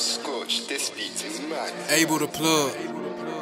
scorched. This beat is mad. AbelThePlug.